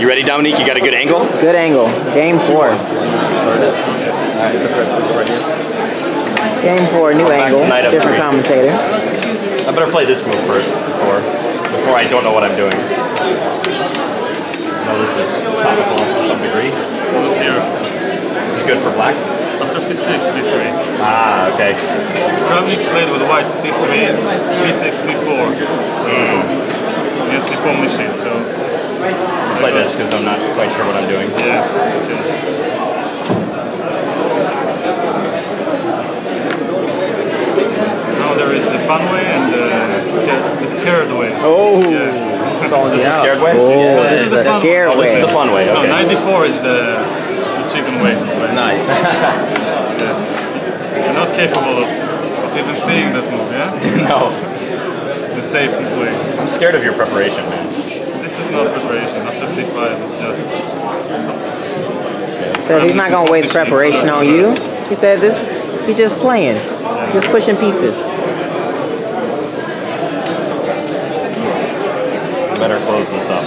You ready, Dominique? You got a good angle? Good angle. Game four. Start it. All right, press this right here. Game four, new angle. Different commentator. I better play this move first before I don't know what I'm doing. I know this is topical to some degree. Yeah. This is good for black. After c6, d3. Ah, okay. Probably played with white c3, b6, c4. Yes, the pawn machine, so... I play this because I'm not quite sure what I'm doing. Yeah. Okay. Now there is the fun way and the scared way. Oh! Yeah. Is this the scared way? Oh, yeah. This is the scared way. Oh, this is the fun way, okay. No, 94 is the chicken way. Nice. Yeah. You're not capable of even seeing that move, yeah? No. The safe way. I'm scared of your preparation, man. This is not preparation. After C5, it's just... Says he's not going to waste preparation on you. He said this. He's just playing. Yeah. Just pushing pieces. I better close this up.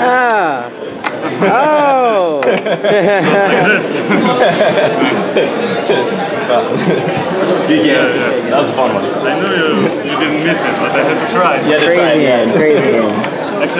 Ah. Oh. Like this. Yeah. That was a fun one. I know you didn't miss it, but I had to try. Yeah, crazy. Crazy. Excellent.